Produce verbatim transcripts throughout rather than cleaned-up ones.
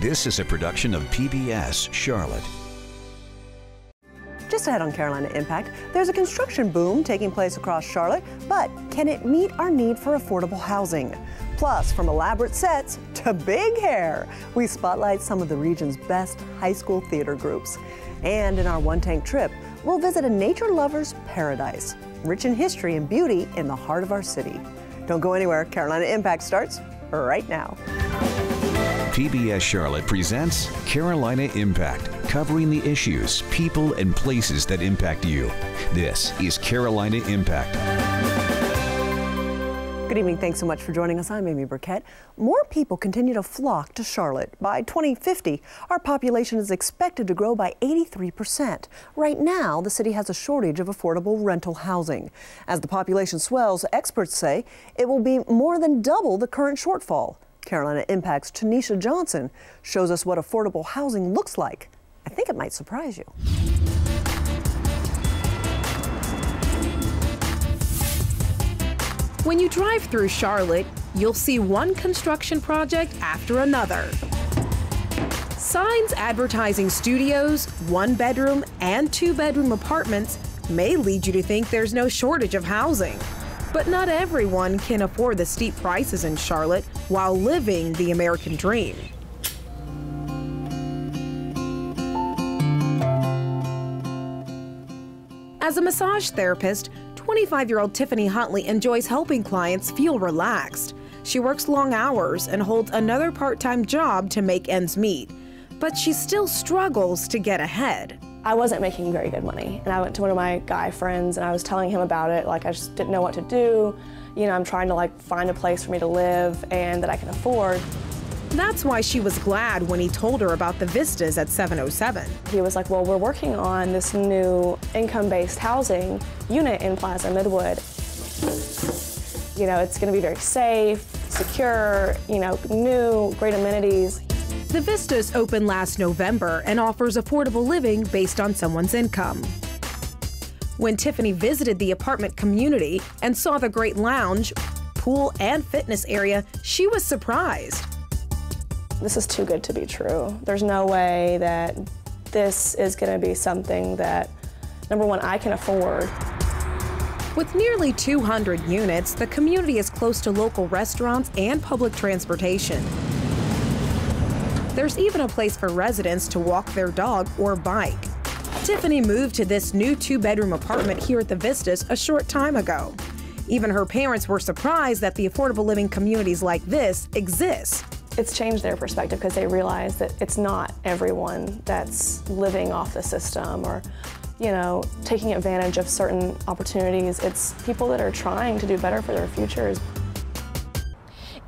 This is a production of P B S Charlotte. Just ahead on Carolina Impact, there's a construction boom taking place across Charlotte, but can it meet our need for affordable housing? Plus, from elaborate sets to big hair, we spotlight some of the region's best high school theater groups. And in our one-tank trip, we'll visit a nature lover's paradise, rich in history and beauty in the heart of our city. Don't go anywhere. Carolina Impact starts right now. P B S Charlotte presents Carolina Impact, covering the issues, people, and places that impact you. This is Carolina Impact. Good evening. Thanks so much for joining us. I'm Amy Burkett. More people continue to flock to Charlotte. By twenty fifty, our population is expected to grow by eighty-three percent. Right now, the city has a shortage of affordable rental housing. As the population swells, experts say it will be more than double the current shortfall. Carolina Impact's Tanisha Johnson shows us what affordable housing looks like. I think it might surprise you. When you drive through Charlotte, you'll see one construction project after another. Signs advertising studios, one-bedroom and two-bedroom apartments may lead you to think there's no shortage of housing. But not everyone can afford the steep prices in Charlotte while living the American dream. As a massage therapist, twenty-five-year-old Tiffany Huntley enjoys helping clients feel relaxed. She works long hours and holds another part-time job to make ends meet, but she still struggles to get ahead. I wasn't making very good money, and I went to one of my guy friends and I was telling him about it, like I just didn't know what to do. You know, I'm trying to like find a place for me to live and that I can afford. That's why she was glad when he told her about the Vistas at seven oh seven. He was like, well, we're working on this new income-based housing unit in Plaza Midwood. You know, it's gonna be very safe, secure, you know, new, great amenities. The Vistas opened last November and offers affordable living based on someone's income. When Tiffany visited the apartment community and saw the great lounge, pool, and fitness area, she was surprised. This is too good to be true. There's no way that this is going to be something that, number one, I can afford. With nearly two hundred units, the community is close to local restaurants and public transportation. There's even a place for residents to walk their dog or bike. Tiffany moved to this new two-bedroom apartment here at the Vistas a short time ago. Even her parents were surprised that the affordable living communities like this exist. It's changed their perspective because they realize that it's not everyone that's living off the system or, you know, taking advantage of certain opportunities. It's people that are trying to do better for their futures.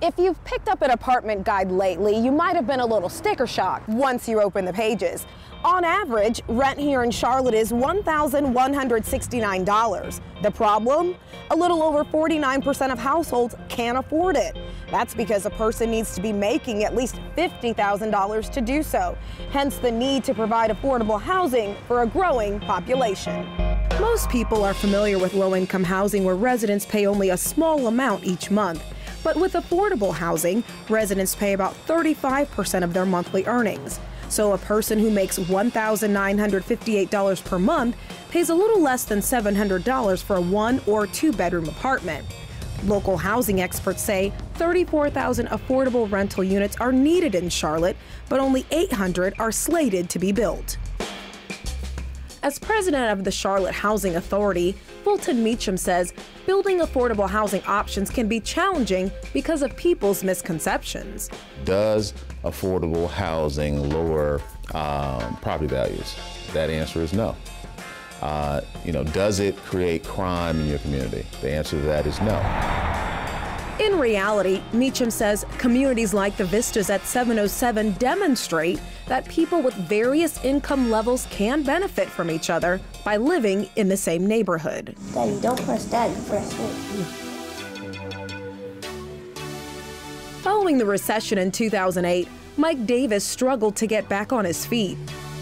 If you've picked up an apartment guide lately, you might have been a little sticker shocked once you open the pages. On average, rent here in Charlotte is one thousand one hundred sixty-nine dollars. The problem? A little over forty-nine percent of households can't afford it. That's because a person needs to be making at least fifty thousand dollars to do so, hence the need to provide affordable housing for a growing population. Most people are familiar with low-income housing where residents pay only a small amount each month. But with affordable housing, residents pay about thirty-five percent of their monthly earnings. So a person who makes one thousand nine hundred fifty-eight dollars per month pays a little less than seven hundred dollars for a one or two bedroom apartment. Local housing experts say thirty-four thousand affordable rental units are needed in Charlotte, but only eight hundred are slated to be built. As president of the Charlotte Housing Authority, Fulton Meacham says building affordable housing options can be challenging because of people's misconceptions. Does affordable housing lower um, property values? That answer is no. Uh, you know, does it create crime in your community? The answer to that is no. In reality, Meacham says communities like the Vistas at seven oh seven demonstrate that people with various income levels can benefit from each other by living in the same neighborhood. Daddy, don't press Daddy, press me. Following the recession in two thousand eight, Mike Davis struggled to get back on his feet.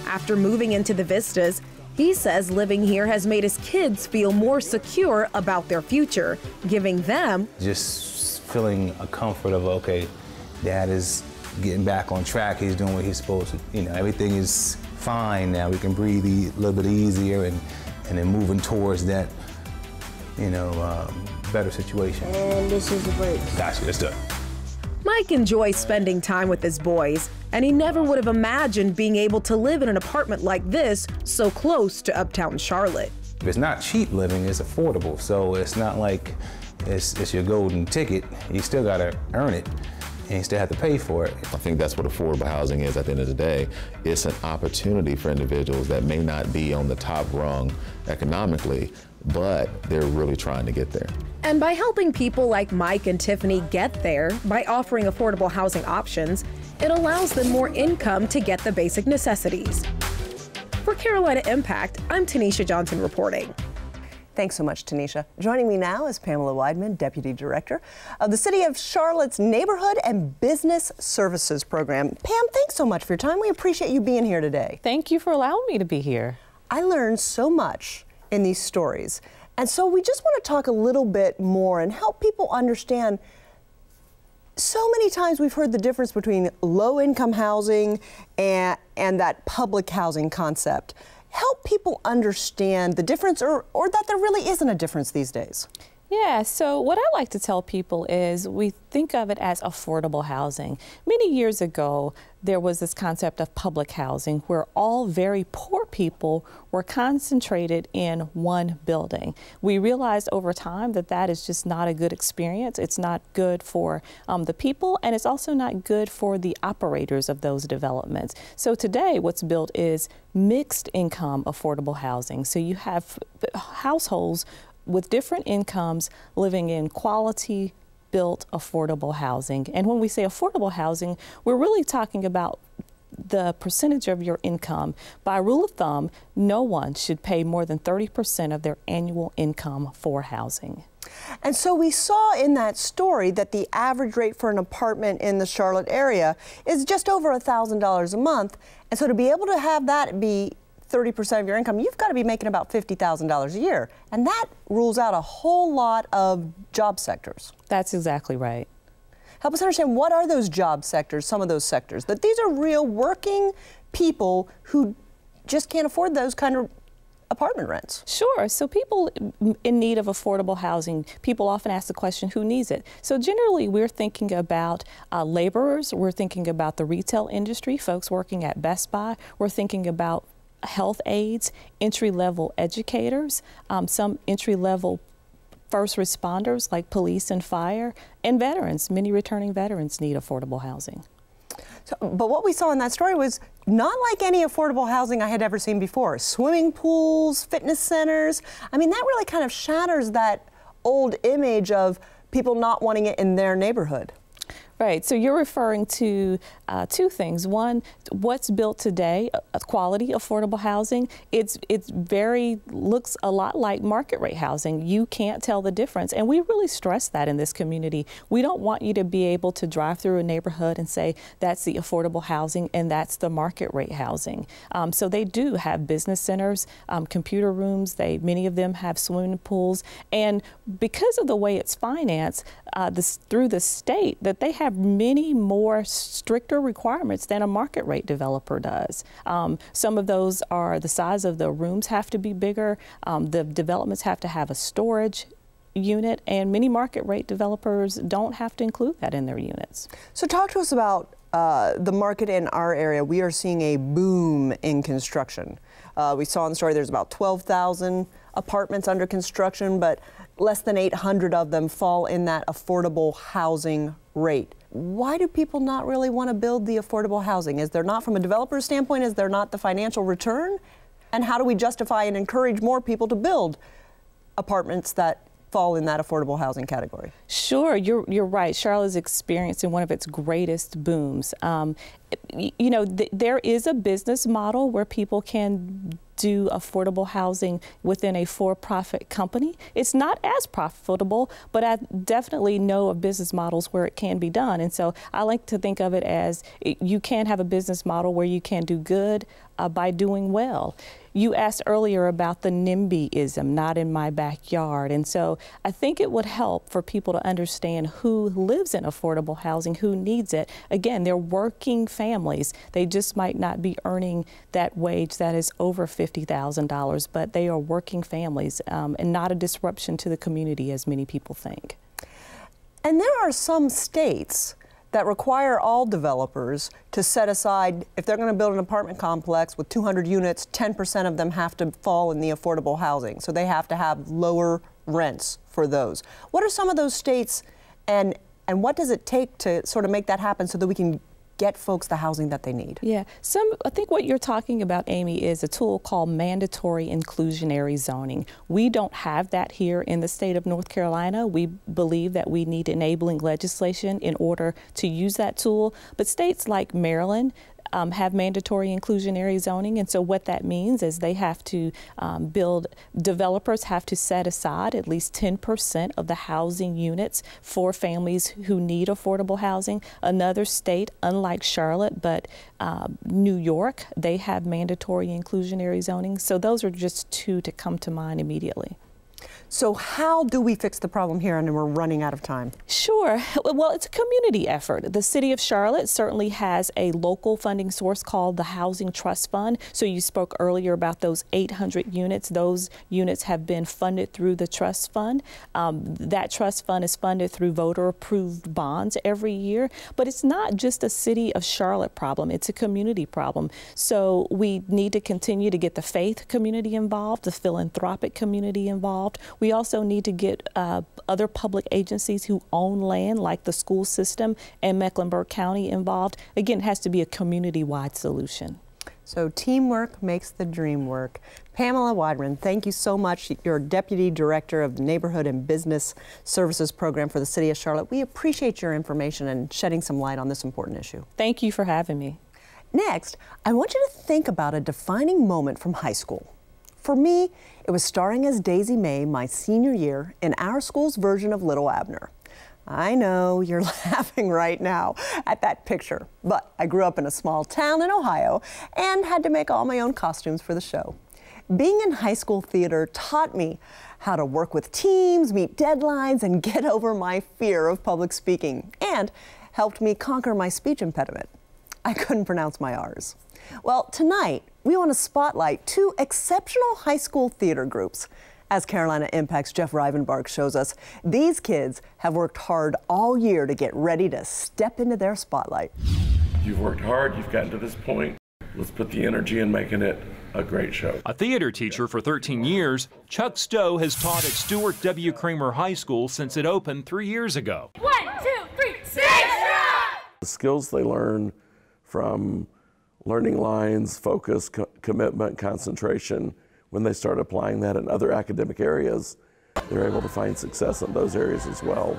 After moving into the Vistas, he says living here has made his kids feel more secure about their future, giving them just feeling a comfort of, okay, Dad is getting back on track. He's doing what he's supposed to. You know, everything is fine now. We can breathe a little bit easier, and and then moving towards that, you know, um, better situation. And this is the break. Gotcha. Let's do it. Mike enjoys spending time with his boys, and he never would have imagined being able to live in an apartment like this so close to uptown Charlotte. It's not cheap living, it's affordable, so it's not like it's, it's your golden ticket. You still gotta earn it, and you still have to pay for it. I think that's what affordable housing is at the end of the day. It's an opportunity for individuals that may not be on the top rung economically, but they're really trying to get there. And by helping people like Mike and Tiffany get there, by offering affordable housing options, it allows them more income to get the basic necessities. For Carolina Impact, I'm Tanisha Johnson reporting. Thanks so much, Tanisha. Joining me now is Pamela Wideman, Deputy Director of the City of Charlotte's Neighborhood and Business Services Program. Pam, thanks so much for your time. We appreciate you being here today. Thank you for allowing me to be here. I learned so much in these stories, and so we just want to talk a little bit more and help people understand. So many times we've heard the difference between low-income housing and, and that public housing concept. Help people understand the difference, or, or that there really isn't a difference these days. Yeah, so what I like to tell people is we think of it as affordable housing. Many years ago, there was this concept of public housing where all very poor people were concentrated in one building. We realized over time that that is just not a good experience. It's not good for um, the people, and it's also not good for the operators of those developments. So today what's built is mixed income affordable housing. So you have households with different incomes living in quality built affordable housing. And when we say affordable housing, we're really talking about the percentage of your income. By rule of thumb, no one should pay more than thirty percent of their annual income for housing. And so we saw in that story that the average rate for an apartment in the Charlotte area is just over one thousand dollars a month. And so to be able to have that be thirty percent of your income, you've got to be making about fifty thousand dollars a year. And that rules out a whole lot of job sectors. That's exactly right. Help us understand, what are those job sectors, some of those sectors, that these are real working people who just can't afford those kind of apartment rents? Sure. So people in need of affordable housing, people often ask the question, who needs it? So generally, we're thinking about uh, laborers. We're thinking about the retail industry, folks working at Best Buy. We're thinking about health aides, entry-level educators, um, some entry-level first responders like police and fire, and veterans. Many returning veterans need affordable housing. So, but what we saw in that story was not like any affordable housing I had ever seen before. Swimming pools, fitness centers. I mean, that really kind of shatters that old image of people not wanting it in their neighborhood. Right, so you're referring to uh, two things. One, what's built today, uh, quality, affordable housing. It's it's very, looks a lot like market rate housing. You can't tell the difference. And we really stress that in this community. We don't want you to be able to drive through a neighborhood and say, that's the affordable housing and that's the market rate housing. Um, so they do have business centers, um, computer rooms. They many of them have swimming pools. And because of the way it's financed uh, this, through the state, that they have many more stricter requirements than a market rate developer does. Um, some of those are the size of the rooms have to be bigger, um, the developments have to have a storage unit, and many market rate developers don't have to include that in their units. So talk to us about uh, the market in our area. We are seeing a boom in construction. Uh, we saw in the story there's about twelve thousand apartments under construction, but less than eight hundred of them fall in that affordable housing rate. Why do people not really want to build the affordable housing? Is there not, from a developer's standpoint, is there not the financial return? And how do we justify and encourage more people to build apartments that fall in that affordable housing category? Sure, you're, you're right. Charlotte's experiencing one of its greatest booms. Um, you know, th there is a business model where people can do affordable housing within a for-profit company. It's not as profitable, but I definitely know of business models where it can be done. And so I like to think of it as, you can have a business model where you can do good uh, by doing well. You asked earlier about the NIMBYism, not in my backyard. And so I think it would help for people to understand who lives in affordable housing, who needs it. Again, they're working families. They just might not be earning that wage that is over fifty thousand dollars, but they are working families um, and not a disruption to the community as many people think. And there are some states that require all developers to set aside, if they're going to build an apartment complex with two hundred units, ten percent of them have to fall in the affordable housing. So they have to have lower rents for those. What are some of those states, and, and what does it take to sort of make that happen so that we can get folks the housing that they need? Yeah, some, I think what you're talking about, Amy, is a tool called mandatory inclusionary zoning. We don't have that here in the state of North Carolina. We believe that we need enabling legislation in order to use that tool, but states like Maryland Um, have mandatory inclusionary zoning, and so what that means is they have to um, build, developers have to set aside at least ten percent of the housing units for families who need affordable housing. Another state, unlike Charlotte, but uh, New York, they have mandatory inclusionary zoning. So those are just two to come to mind immediately. So how do we fix the problem here? And we're running out of time. Sure. Well, it's a community effort. The city of Charlotte certainly has a local funding source called the Housing Trust Fund. So you spoke earlier about those eight hundred units. Those units have been funded through the trust fund. Um, that trust fund is funded through voter-approved bonds every year. But it's not just a city of Charlotte problem. It's a community problem. So we need to continue to get the faith community involved, the philanthropic community involved. We also need to get uh, other public agencies who own land, like the school system and Mecklenburg County, involved. Again, it has to be a community-wide solution. So teamwork makes the dream work. Pamela Wideman, thank you so much. You're Deputy Director of the Neighborhood and Business Services Program for the City of Charlotte. We appreciate your information and shedding some light on this important issue. Thank you for having me. Next, I want you to think about a defining moment from high school. For me, it was starring as Daisy May my senior year in our school's version of Little Abner. I know you're laughing right now at that picture, but I grew up in a small town in Ohio and had to make all my own costumes for the show. Being in high school theater taught me how to work with teams, meet deadlines, and get over my fear of public speaking, and helped me conquer my speech impediment. I couldn't pronounce my R's. Well, tonight, we want to spotlight two exceptional high school theater groups. As Carolina Impact's Jeff Rivenbarg shows us, these kids have worked hard all year to get ready to step into their spotlight. You've worked hard, you've gotten to this point. Let's put the energy in making it a great show. A theater teacher for thirteen years, Chuck Stowe has taught at Stuart W. Kramer High School since it opened three years ago. One, two, three, six! The skills they learn from learning lines, focus, co commitment, concentration, when they start applying that in other academic areas, they're able to find success in those areas as well.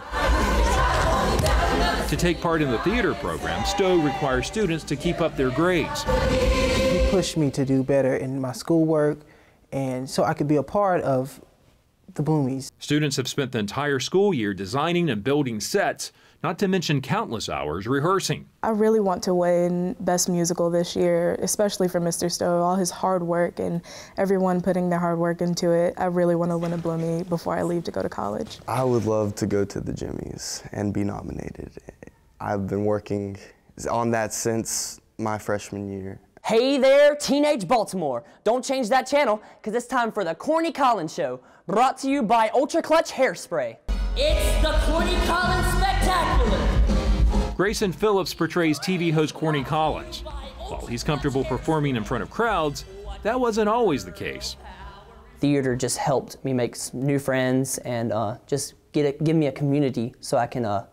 To take part in the theater program, Stowe requires students to keep up their grades. He pushed me to do better in my schoolwork, and so I could be a part of the Blumeys. Students have spent the entire school year designing and building sets, not to mention countless hours rehearsing. I really want to win Best Musical this year, especially for Mister Stowe, all his hard work and everyone putting their hard work into it. I really want to win a Blumey before I leave to go to college. I would love to go to the Jimmys and be nominated. I've been working on that since my freshman year. Hey there, teenage Baltimore. Don't change that channel, because it's time for the Corny Collins Show, brought to you by Ultra Clutch Hairspray. It's the Corny Collins Spectacular! Grayson Phillips portrays T V host Corny Collins. While he's comfortable performing in front of crowds, that wasn't always the case. Theater just helped me make some new friends and uh, just get a, give me a community so I can uh,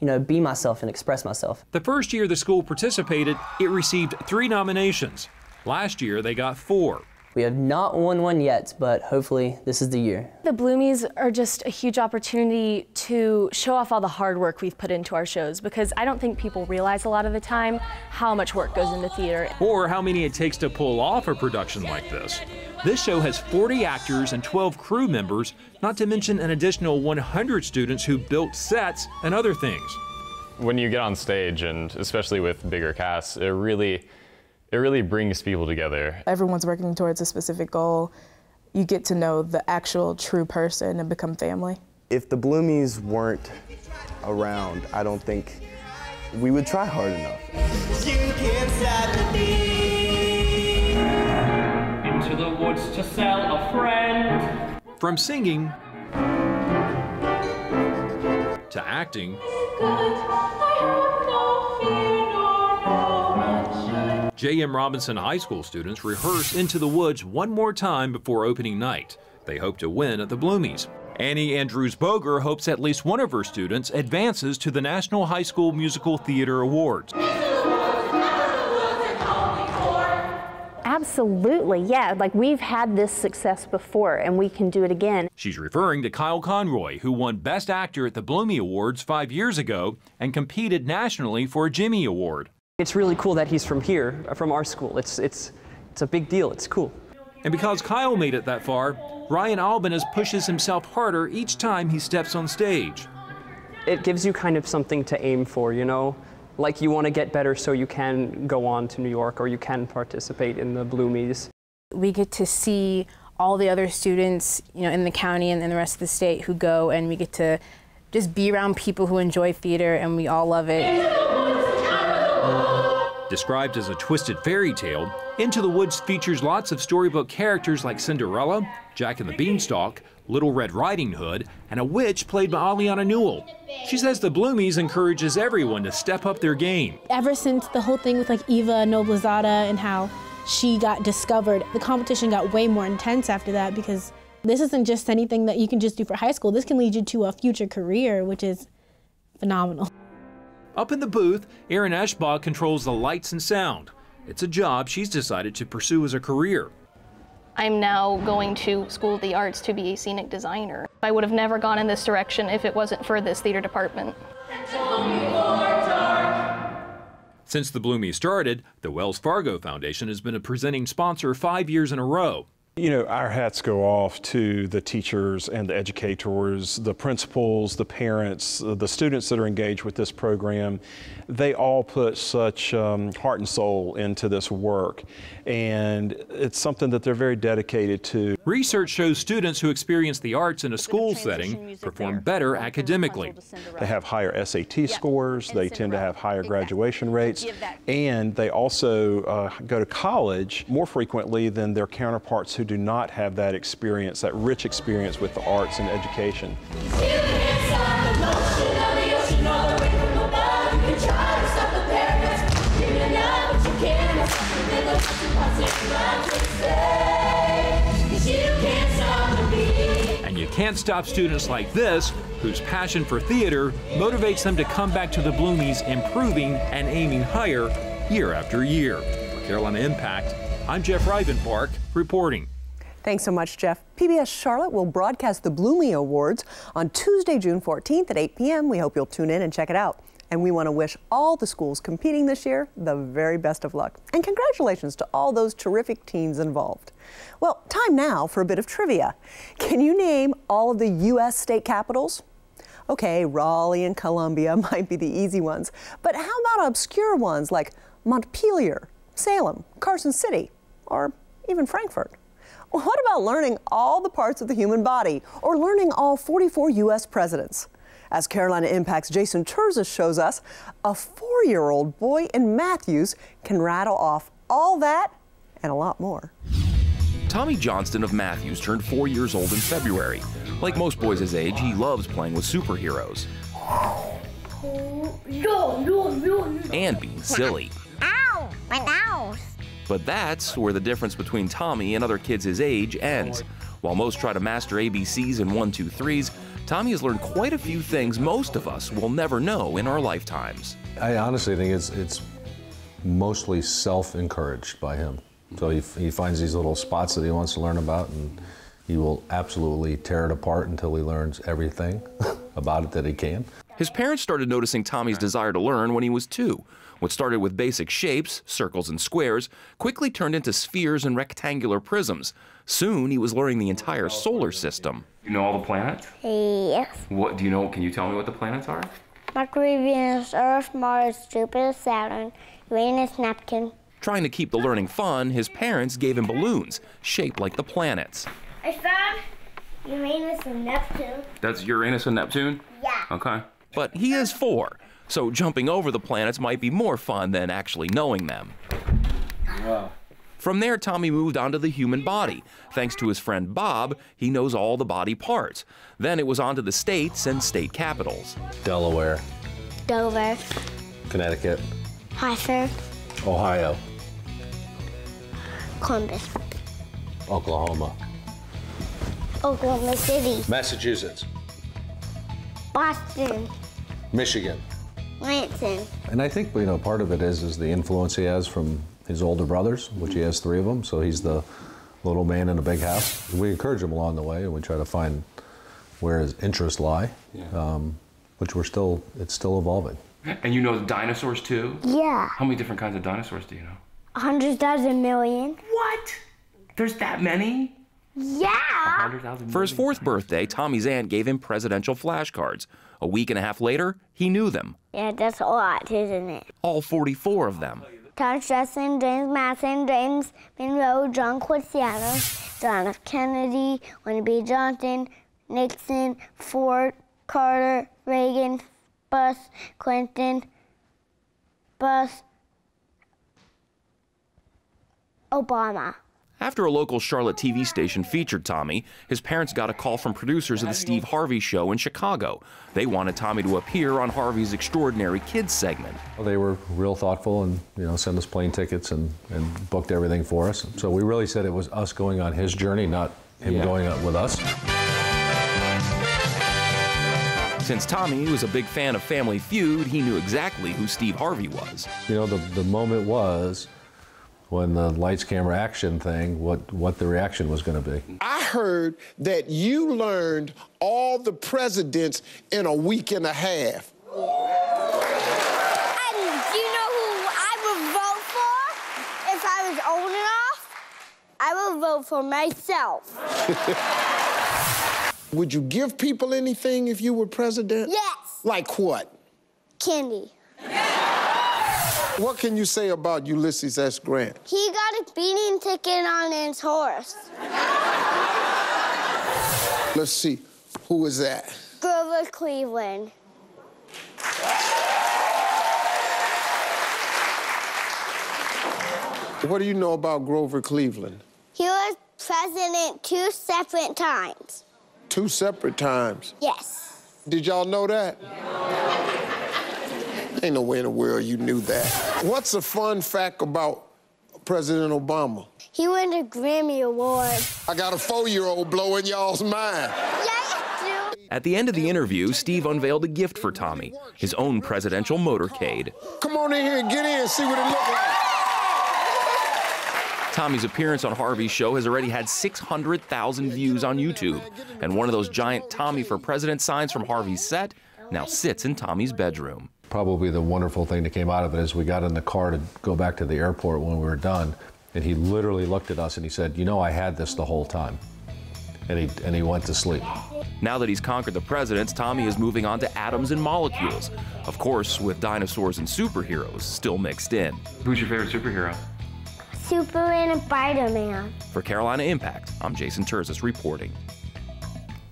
you know, be myself and express myself. The first year the school participated, it received three nominations. Last year, they got four. We have not won one yet, but hopefully this is the year. The Blumeys are just a huge opportunity to show off all the hard work we've put into our shows, because I don't think people realize a lot of the time how much work goes into theater. Or how many it takes to pull off a production like this. This show has forty actors and twelve crew members, not to mention an additional one hundred students who built sets and other things. When you get on stage, and especially with bigger casts, it really it really brings people together. Everyone's working towards a specific goal. You get to know the actual true person and become family. If the Blumeys weren't around, I don't think we would try hard enough. You can't me. Into the woods to sell a friend. From singing to acting, Jay M. Robinson High School students rehearse Into the Woods one more time before opening night. They hope to win at the Blumeys. Annie Andrews-Boger hopes at least one of her students advances to the National High School Musical Theater Awards. Absolutely, yeah, like we've had this success before and we can do it again. She's referring to Kyle Conroy, who won Best Actor at the Blumey Awards five years ago and competed nationally for a Jimmy Award. It's really cool that he's from here, from our school. It's, it's, it's a big deal, it's cool. And because Kyle made it that far, Ryan Albanes pushes himself harder each time he steps on stage. It gives you kind of something to aim for, you know? Like you want to get better so you can go on to New York or you can participate in the Blumeys. We get to see all the other students, you know, in the county and in the rest of the state who go, and we get to just be around people who enjoy theater, and we all love it. Described as a twisted fairy tale, Into the Woods features lots of storybook characters like Cinderella, Jack and the Beanstalk, Little Red Riding Hood, and a witch played by Aliana Newell. She says the Blumeys encourages everyone to step up their game. Ever since the whole thing with like Eva Noblezada and how she got discovered, the competition got way more intense after that, because this isn't just anything that you can just do for high school. This can lead you to a future career, which is phenomenal. Up in the booth, Erin Ashbaugh controls the lights and sound. It's a job she's decided to pursue as a career. I'm now going to School of the Arts to be a scenic designer. I would have never gone in this direction if it wasn't for this theater department. Since the Blumeys started, the Wells Fargo Foundation has been a presenting sponsor five years in a row. You know, our hats go off to the teachers and the educators, the principals, the parents, the students that are engaged with this program. They all put such um, heart and soul into this work, and it's something that they're very dedicated to. Research shows students who experience the arts in a school setting perform better academically. They have higher S A T scores, they tend to have higher graduation rates, and they also uh, go to college more frequently than their counterparts who do not have that experience, that rich experience with the arts and education. And you can't stop students like this, whose passion for theater motivates them to come back to the Blumeys, improving and aiming higher year after year. For Carolina Impact, I'm Jeff Reibenpark reporting. Thanks so much, Jeff. P B S Charlotte will broadcast the Blumey Awards on Tuesday, June fourteenth at eight p m We hope you'll tune in and check it out. And we want to wish all the schools competing this year the very best of luck. And congratulations to all those terrific teams involved. Well, time now for a bit of trivia. Can you name all of the U S state capitals? Okay, Raleigh and Columbia might be the easy ones, but how about obscure ones like Montpelier, Salem, Carson City, or even Frankfurt? Well, what about learning all the parts of the human body, or learning all forty-four U S presidents? As Carolina Impact's Jason Terzis shows us, a four-year-old boy in Matthews can rattle off all that and a lot more. Tommy Johnston of Matthews turned four years old in February. Like most boys his age, he loves playing with superheroes and being silly. Ow! My nose! But that's where the difference between Tommy and other kids his age ends. While most try to master A B Cs and one two threes, Tommy has learned quite a few things most of us will never know in our lifetimes. I honestly think it's, it's mostly self-encouraged by him. So he, he finds these little spots that he wants to learn about, and he will absolutely tear it apart until he learns everything about it that he can. His parents started noticing Tommy's desire to learn when he was two. What started with basic shapes, circles and squares, quickly turned into spheres and rectangular prisms. Soon he was learning the entire solar system. You know all the planets? Yes. What do you know? Can you tell me what the planets are? Mercury, Venus, Earth, Mars, Jupiter, Saturn, Uranus, Neptune, Trying to keep the learning fun, his parents gave him balloons shaped like the planets. I found Uranus and Neptune. That's Uranus and Neptune? Yeah. Okay. But he is four, so jumping over the planets might be more fun than actually knowing them. Wow. From there, Tommy moved on to the human body. Thanks to his friend Bob, he knows all the body parts. Then it was on to the states and state capitals. Delaware. Dover. Connecticut. Hartford. Ohio. Columbus. Oklahoma. Oklahoma City. Massachusetts. Boston. Michigan. Lansing. And I think, you know, part of it is, is the influence he has from his older brothers, which he has three of them, so he's the little man in a big house. We encourage him along the way, and we try to find where his interests lie, yeah. um, which we're still, it's still evolving. And you know the dinosaurs too? Yeah. How many different kinds of dinosaurs do you know? A hundred thousand million. What? There's that many? Yeah. For his fourth birthday, Tommy's aunt gave him presidential flashcards. A week and a half later, he knew them. Yeah, that's a lot, isn't it? All forty-four of them. Thomas Jefferson, James Madison, James Monroe, John Quincy Adams, John F. Kennedy, Lyndon B. Johnson, Nixon, Ford, Carter, Reagan, Bush, Clinton, Bush, Obama. After a local Charlotte T V station featured Tommy, his parents got a call from producers of the Steve Harvey Show in Chicago. They wanted Tommy to appear on Harvey's Extraordinary Kids segment. Well, they were real thoughtful and, you know, sent us plane tickets and, and booked everything for us. So we really said it was us going on his journey, not him yeah. going on with us. Since Tommy was a big fan of Family Feud, he knew exactly who Steve Harvey was. You know, the, the moment was when the lights, camera, action thing, what, what the reaction was going to be. I heard that you learned all the presidents in a week and a half. And do you know who I would vote for if I was old enough? I would vote for myself. Would you give people anything if you were president? Yes. Like what? Candy. What can you say about Ulysses S. Grant? He got a beating ticket on his horse. Let's see, who was that? Grover Cleveland. What do you know about Grover Cleveland? He was president two separate times. Two separate times? Yes. Did y'all know that? Ain't no way in the world you knew that. What's a fun fact about President Obama? He won a Grammy Award. I got a four-year-old blowing y'all's mind. Yeah, you do. At the end of the interview, Steve unveiled a gift for Tommy, his own presidential motorcade. Come on in here and get in and see what it looks like. Tommy's appearance on Harvey's Show has already had six hundred thousand views on YouTube, and one of those giant Tommy for President signs from Harvey's set now sits in Tommy's bedroom. Probably the wonderful thing that came out of it is we got in the car to go back to the airport when we were done, and he literally looked at us and he said, you know, I had this the whole time. And he, and he went to sleep. Now that he's conquered the presidents, Tommy is moving on to atoms and molecules. Of course, with dinosaurs and superheroes still mixed in. Who's your favorite superhero? Superman and Spider-Man. For Carolina Impact, I'm Jason Terzis reporting.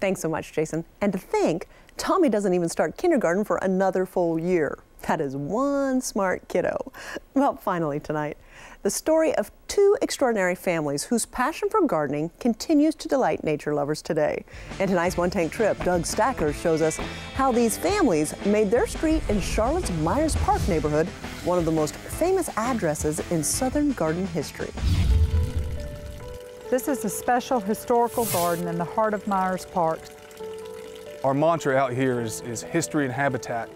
Thanks so much, Jason. And to think, Tommy doesn't even start kindergarten for another full year. That is one smart kiddo. Well, finally tonight, the story of two extraordinary families whose passion for gardening continues to delight nature lovers today. In tonight's One Tank Trip, Doug Stacker shows us how these families made their street in Charlotte's Myers Park neighborhood one of the most famous addresses in Southern garden history. This is a special historical garden in the heart of Myers Park. Our mantra out here is, is history and habitat.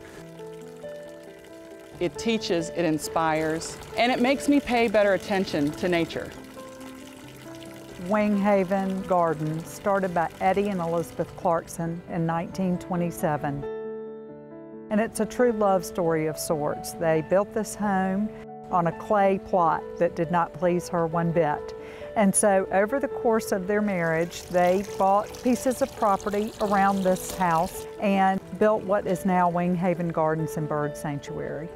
It teaches, it inspires, and it makes me pay better attention to nature. Wing Haven Garden, started by Eddie and Elizabeth Clarkson in nineteen twenty-seven. And it's a true love story of sorts. They built this home on a clay plot that did not please her one bit. And so over the course of their marriage, they bought pieces of property around this house and built what is now Wing Haven Gardens and Bird Sanctuary.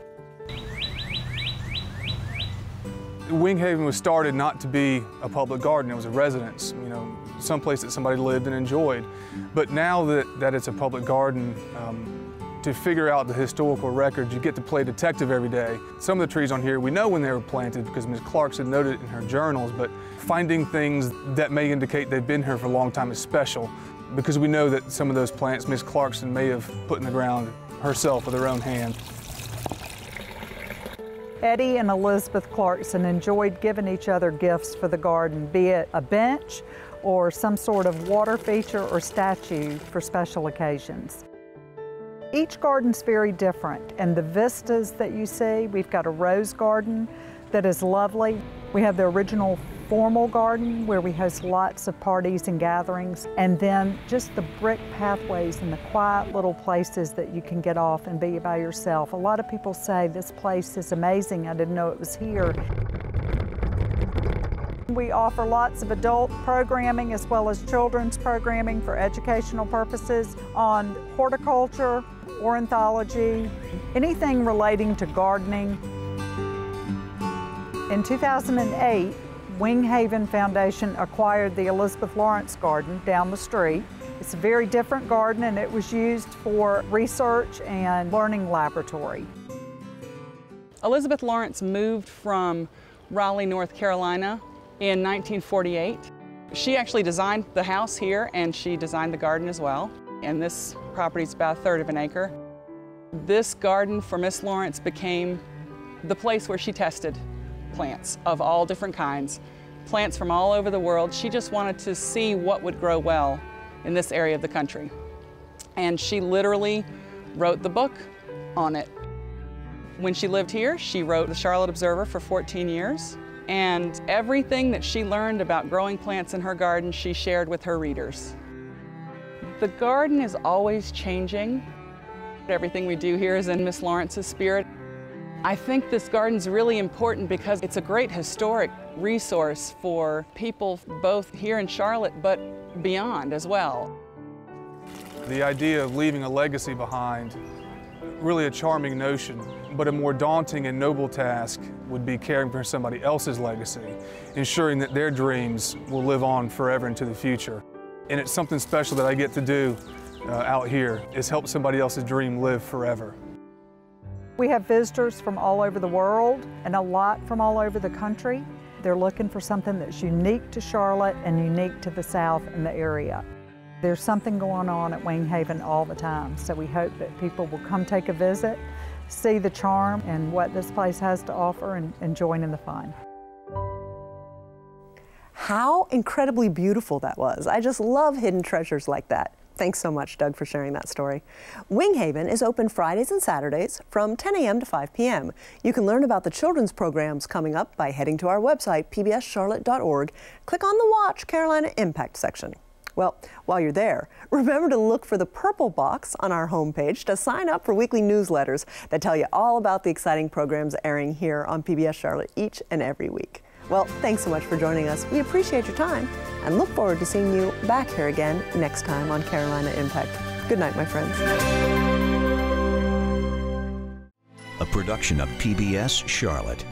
Winghaven was started not to be a public garden. It was a residence, you know, someplace that somebody lived and enjoyed. But now that, that it's a public garden, um, to figure out the historical record, you get to play detective every day. Some of the trees on here, we know when they were planted because Miz Clarkson noted it in her journals, but finding things that may indicate they've been here for a long time is special because we know that some of those plants Miz Clarkson may have put in the ground herself with her own hand. Eddie and Elizabeth Clarkson enjoyed giving each other gifts for the garden, be it a bench or some sort of water feature or statue for special occasions. Each garden's very different, and the vistas that you see, we've got a rose garden that is lovely. We have the original formal garden where we host lots of parties and gatherings, and then just the brick pathways and the quiet little places that you can get off and be by yourself. A lot of people say, this place is amazing, I didn't know it was here. We offer lots of adult programming as well as children's programming for educational purposes on horticulture, ornithology, anything relating to gardening. In two thousand eight, Winghaven Foundation acquired the Elizabeth Lawrence Garden down the street. It's a very different garden, and it was used for research and learning laboratory. Elizabeth Lawrence moved from Raleigh, North Carolina in nineteen forty-eight. She actually designed the house here, and she designed the garden as well. And this property is about a third of an acre. This garden for Miss Lawrence became the place where she tested plants of all different kinds, plants from all over the world. She just wanted to see what would grow well in this area of the country. And she literally wrote the book on it. When she lived here, she wrote the Charlotte Observer for fourteen years. And everything that she learned about growing plants in her garden, she shared with her readers. The garden is always changing. Everything we do here is in Miss Lawrence's spirit. I think this garden's really important because it's a great historic resource for people both here in Charlotte, but beyond as well. The idea of leaving a legacy behind, really a charming notion, but a more daunting and noble task would be caring for somebody else's legacy, ensuring that their dreams will live on forever into the future. And it's something special that I get to do uh, out here, is help somebody else's dream live forever. We have visitors from all over the world and a lot from all over the country. They're looking for something that's unique to Charlotte and unique to the South and the area. There's something going on at Winghaven all the time, so we hope that people will come take a visit, see the charm and what this place has to offer, and, and join in the fun. How incredibly beautiful that was. I just love hidden treasures like that. Thanks so much, Doug, for sharing that story. Winghaven is open Fridays and Saturdays from ten a m to five p m You can learn about the children's programs coming up by heading to our website, p b s charlotte dot org. Click on the Watch Carolina Impact section. Well, while you're there, remember to look for the purple box on our homepage to sign up for weekly newsletters that tell you all about the exciting programs airing here on P B S Charlotte each and every week. Well, thanks so much for joining us. We appreciate your time and look forward to seeing you back here again next time on Carolina Impact. Good night, my friends. A production of P B S Charlotte.